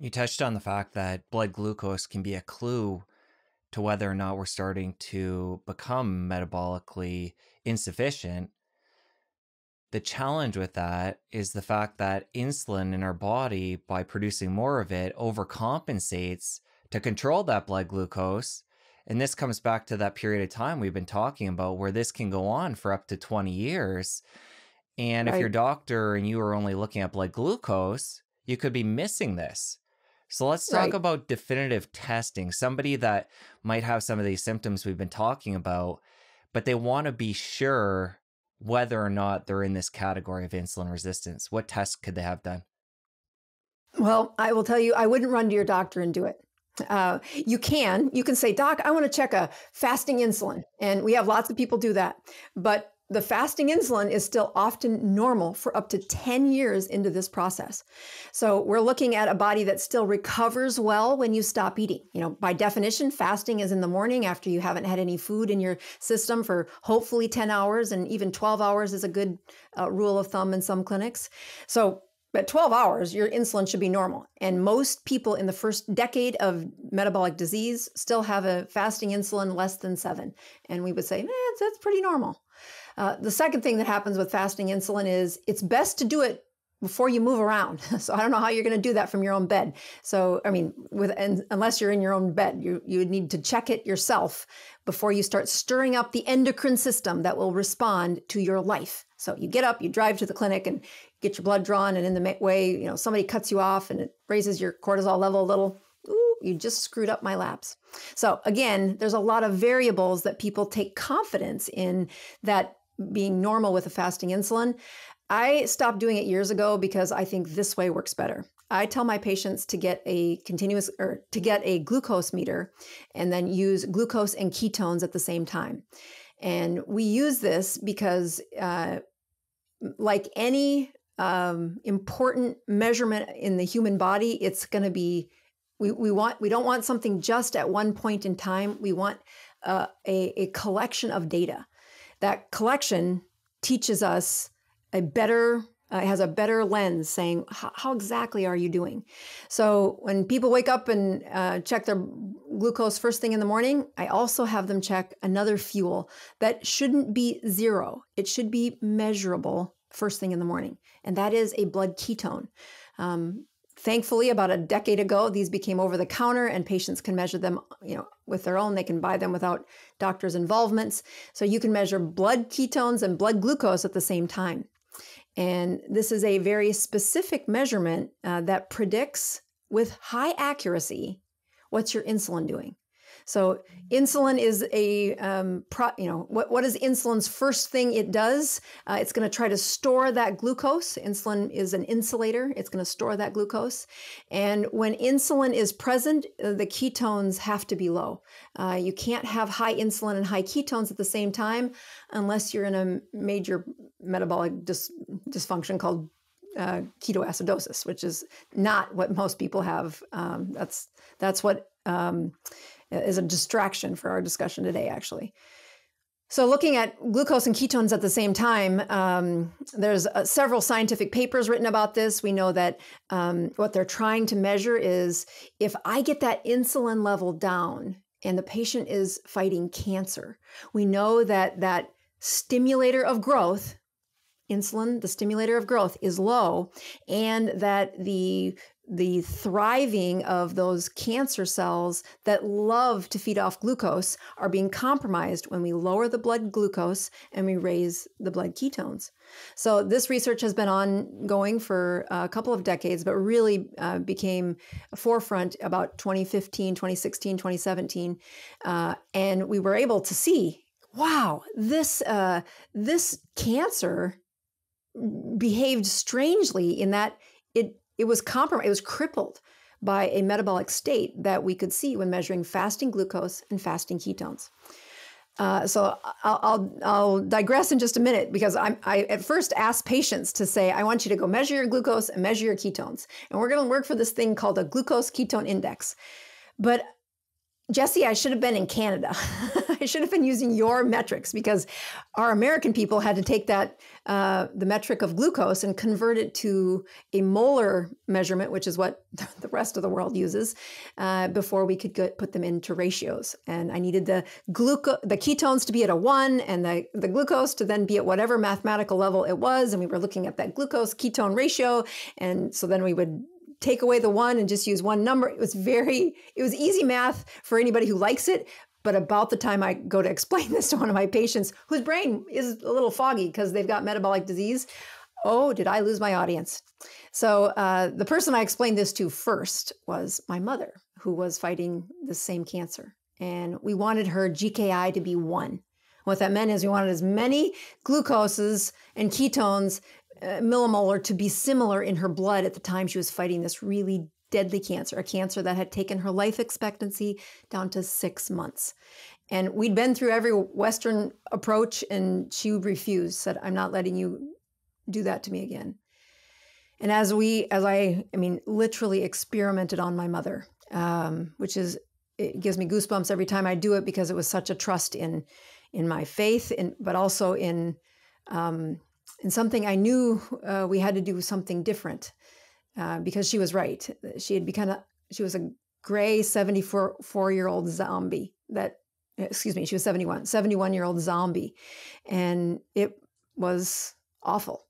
You touched on the fact that blood glucose can be a clue to whether or not we're starting to become metabolically insufficient. The challenge with that is the fact that insulin in our body, by producing more of it, overcompensates to control that blood glucose. And this comes back to that period of time we've been talking about where this can go on for up to 20 years. And right. If your doctor and you are only looking at blood glucose, you could be missing this. So let's talk right. about definitive testing. Somebody that might have some of these symptoms we've been talking about, but they want to be sure whether or not they're in this category of insulin resistance. What tests could they have done? Well, I will tell you, I wouldn't run to your doctor and do it. You can say, doc, I want to check a fasting insulin. And we have lots of people do that. But the fasting insulin is still often normal for up to 10 years into this process. So we're looking at a body that still recovers well when you stop eating. You know, by definition, fasting is in the morning after you haven't had any food in your system for hopefully 10 hours, and even 12 hours is a good rule of thumb in some clinics. So at 12 hours, your insulin should be normal. And most people in the first decade of metabolic disease still have a fasting insulin less than 7. And we would say, that's pretty normal. The second thing that happens with fasting insulin is it's best to do it before you move around. So I don't know how you're going to do that from your own bed. So, I mean, unless you're in your own bed, you would need to check it yourself before you start stirring up the endocrine system that will respond to your life. So you get up, you drive to the clinic and get your blood drawn. And in the way, you know, somebody cuts you off and it raises your cortisol level a little. Ooh, you just screwed up my labs. So again, there's a lot of variables that people take confidence in that being normal with a fasting insulin. I stopped doing it years ago because I think this way works better. I tell my patients to get a glucose meter and then use glucose and ketones at the same time. And we use this because like any important measurement in the human body, it's going to be, we don't want something just at one point in time. We want a collection of data. That collection teaches us has a better lens saying, how exactly are you doing? So when people wake up and check their glucose first thing in the morning, I also have them check another fuel that shouldn't be 0. It should be measurable first thing in the morning. And that is a blood ketone. Thankfully, about a decade ago, these became over the counter and patients can measure them, you know, with their own. They can buy them without doctors' involvements. So you can measure blood ketones and blood glucose at the same time. And this is a very specific measurement that predicts with high accuracy what's your insulin doing. So insulin is a, what is insulin's first thing it does? It's going to try to store that glucose. Insulin is an insulator. It's going to store that glucose. And when insulin is present, the ketones have to be low. You can't have high insulin and high ketones at the same time unless you're in a major metabolic dysfunction called ketoacidosis, which is not what most people have. That's what... is a distraction for our discussion today, actually. So looking at glucose and ketones at the same time, there's several scientific papers written about this. We know that what they're trying to measure is if I get that insulin level down and the patient is fighting cancer, we know that that stimulator of growth, insulin, the stimulator of growth, is low, and that the thriving of those cancer cells that love to feed off glucose are being compromised when we lower the blood glucose and we raise the blood ketones. So this research has been ongoing for a couple of decades, but really became a forefront about 2015, 2016, 2017. And we were able to see, wow, this cancer behaved strangely in that it was compromised. It was crippled by a metabolic state that we could see when measuring fasting glucose and fasting ketones. So I'll digress in just a minute because I at first asked patients to say, I want you to go measure your glucose and measure your ketones. And we're going to work for this thing called a glucose ketone index. But Jesse, I should have been in Canada. I should have been using your metrics, because our American people had to take that, the metric of glucose, and convert it to a molar measurement, which is what the rest of the world uses, before we could put them into ratios. And I needed the ketones to be at a 1 and the glucose to then be at whatever mathematical level it was. And we were looking at that glucose ketone ratio. And so then we would take away the 1 and just use one number. It was easy math for anybody who likes it. But about the time I go to explain this to one of my patients whose brain is a little foggy because they've got metabolic disease, oh, did I lose my audience? So the person I explained this to first was my mother, who was fighting the same cancer. And we wanted her GKI to be 1. What that meant is we wanted as many glucoses and ketones millimolar to be similar in her blood at the time she was fighting this really deadly cancer, a cancer that had taken her life expectancy down to 6 months. And we'd been through every Western approach, and she refused, said, I'm not letting you do that to me again. And as I literally experimented on my mother, it gives me goosebumps every time I do it, because it was such a trust in my faith, but also in something I knew we had to do something different, because she was right. She was a gray 74-year-old zombie that, excuse me, she was 71-year-old zombie. And it was awful.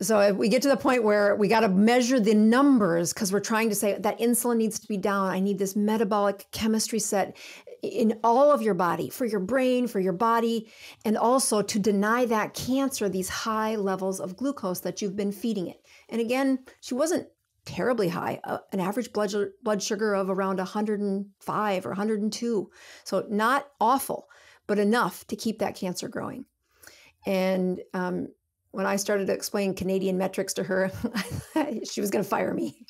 So if we get to the point where we got to measure the numbers, because we're trying to say that insulin needs to be down. I need this metabolic chemistry set in all of your body, for your brain, for your body, and also to deny that cancer these high levels of glucose that you've been feeding it. And again, she wasn't terribly high, an average blood sugar of around 105 or 102. So not awful, but enough to keep that cancer growing. And when I started to explain Canadian metrics to her, she was going to fire me.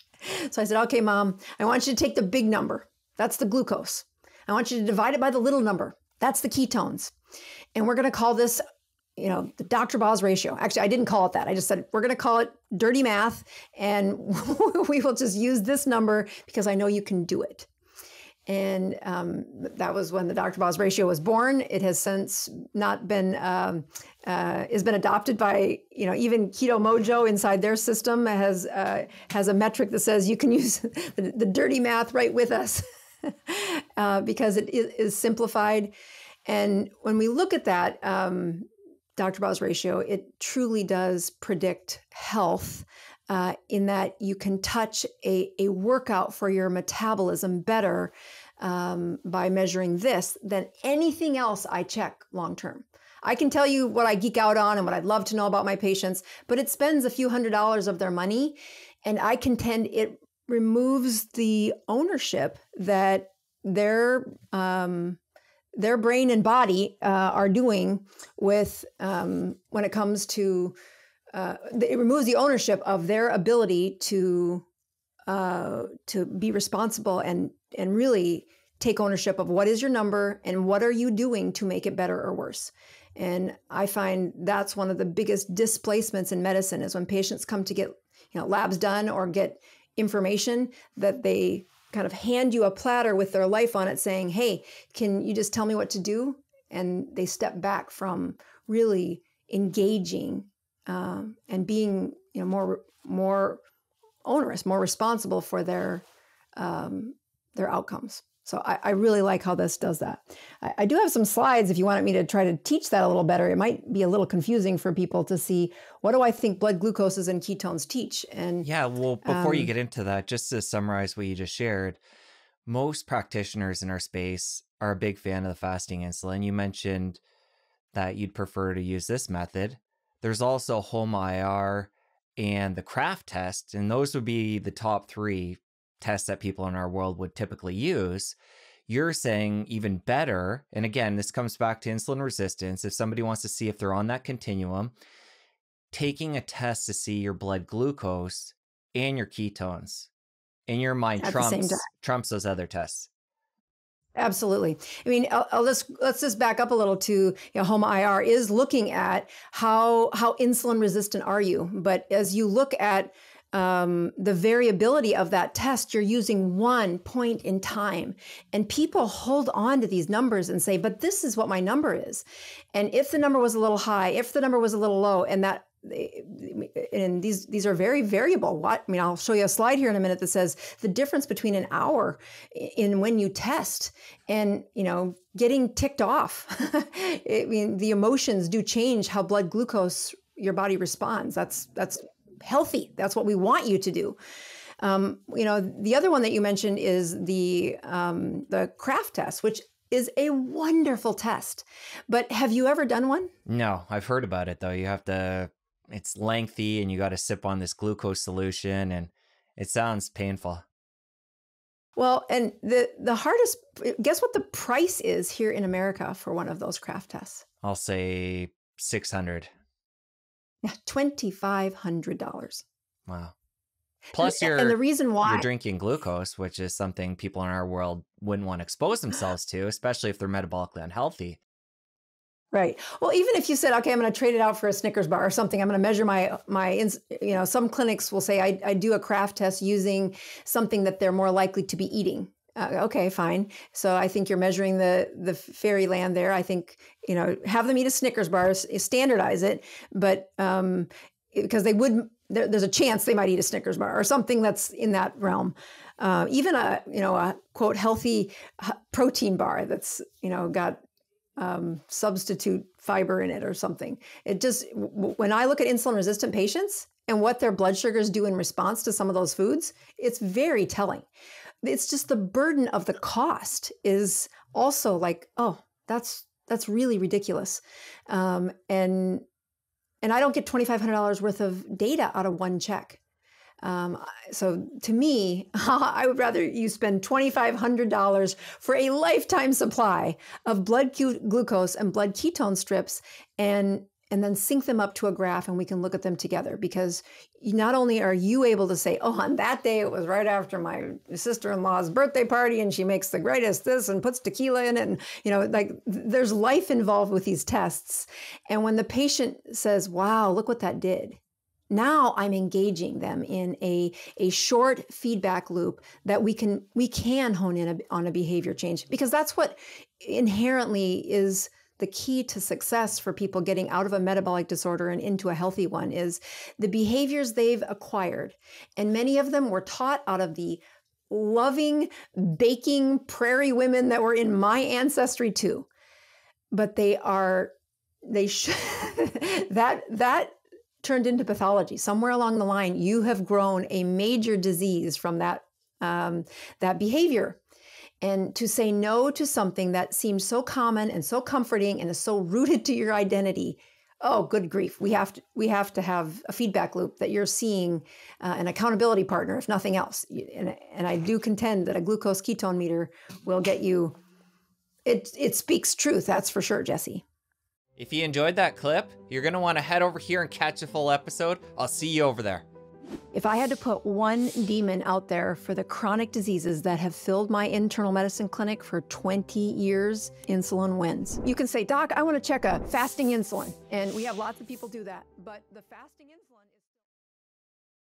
So I said, okay, Mom, I want you to take the big number. That's the glucose. I want you to divide it by the little number. That's the ketones. And we're going to call this, the Dr. Boz ratio. Actually, I didn't call it that. I just said, we're going to call it dirty math, and we will just use this number because I know you can do it. And that was when the Dr. Boz ratio was born. It has since not been, has been adopted by, even Keto Mojo inside their system has a metric that says you can use the dirty math right with us. Because it is simplified. And when we look at that Dr. Boz ratio, it truly does predict health in that you can touch a workout for your metabolism better by measuring this than anything else I check long-term. I can tell you what I geek out on and what I'd love to know about my patients, but it spends a few $100s of their money, and I contend it removes the ownership that their brain and body are doing with when it comes to it removes the ownership of their ability to be responsible and really take ownership of what is your number and what are you doing to make it better or worse. And I find that's one of the biggest displacements in medicine is when patients come to get labs done or get information, that they kind of hand you a platter with their life on it saying, hey, can you just tell me what to do? And they step back from really engaging and being more onerous, more responsible for their outcomes. So I really like how this does that. I do have some slides if you wanted me to try to teach that a little better. It might be a little confusing for people to see, what do I think blood glucoses and ketones teach? And yeah, well, before you get into that, just to summarize what you just shared, most practitioners in our space are a big fan of the fasting insulin. You mentioned that you'd prefer to use this method. There's also HOMA-IR and the Kraft test, and those would be the top three tests that people in our world would typically use. You're saying even better. And again, this comes back to insulin resistance. If somebody wants to see if they're on that continuum, taking a test to see your blood glucose and your ketones in your mind trumps those other tests. Absolutely. I mean, let's just back up a little to, HOMA-IR is looking at how insulin resistant are you? But as you look at the variability of that test, you're using one point in time. And people hold on to these numbers and say, but this is what my number is. And if the number was a little high, if the number was a little low, and that, and these are very variable. What, I mean, I'll show you a slide here in a minute that says the difference between an hour in when you test and, you know, getting ticked off. I mean, the emotions do change how blood glucose, your body responds. That's healthy. That's what we want you to do. You know, the other one that you mentioned is the Kraft test, which is a wonderful test. But have you ever done one? No, I've heard about it though. You have to, it's lengthy and you got to sip on this glucose solution and it sounds painful. Well, and the hardest, guess what the price is here in America for one of those Kraft tests? I'll say $600. Yeah, $2,500. Wow. Plus you're drinking glucose, which is something people in our world wouldn't want to expose themselves to, especially if they're metabolically unhealthy. Right. Well, even if you said, okay, I'm going to trade it out for a Snickers bar or something, I'm going to measure my, you know, some clinics will say I do a Kraft test using something that they're more likely to be eating. Okay, fine. So I think you're measuring the fairyland there. I think, you know, have them eat a Snickers bar, standardize it, but because they would, there's a chance they might eat a Snickers bar or something that's in that realm. Even a, you know, a quote healthy protein bar that's, you know, got substitute fiber in it or something. It just, when I look at insulin resistant patients and what their blood sugars do in response to some of those foods, it's very telling. It's just the burden of the cost is also like, oh, that's really ridiculous. And I don't get $2,500 worth of data out of one check. So to me, I would rather you spend $2,500 for a lifetime supply of blood glucose and blood ketone strips and then sync them up to a graph and we can look at them together, because not only are you able to say, oh, on that day, it was right after my sister-in-law's birthday party and she makes the greatest this and puts tequila in it. And, you know, like there's life involved with these tests. And when the patient says, wow, look what that did. Now I'm engaging them in a short feedback loop that we can hone in on a behavior change, because that's what inherently is the key to success for people getting out of a metabolic disorder and into a healthy one is the behaviors they've acquired. And many of them were taught out of the loving, baking prairie women that were in my ancestry too. But that turned into pathology. Somewhere along the line, you have grown a major disease from that, that behavior. And to say no to something that seems so common and so comforting and is so rooted to your identity, oh, good grief. We have to have a feedback loop that you're seeing, an accountability partner, if nothing else. And I do contend that a glucose ketone meter will get you, it speaks truth, that's for sure, Jesse. If you enjoyed that clip, you're gonna wanna head over here and catch the full episode. I'll see you over there. If I had to put one demon out there for the chronic diseases that have filled my internal medicine clinic for 20 years, insulin wins. You can say, Doc, I want to check a fasting insulin. And we have lots of people do that, but the fasting insulin is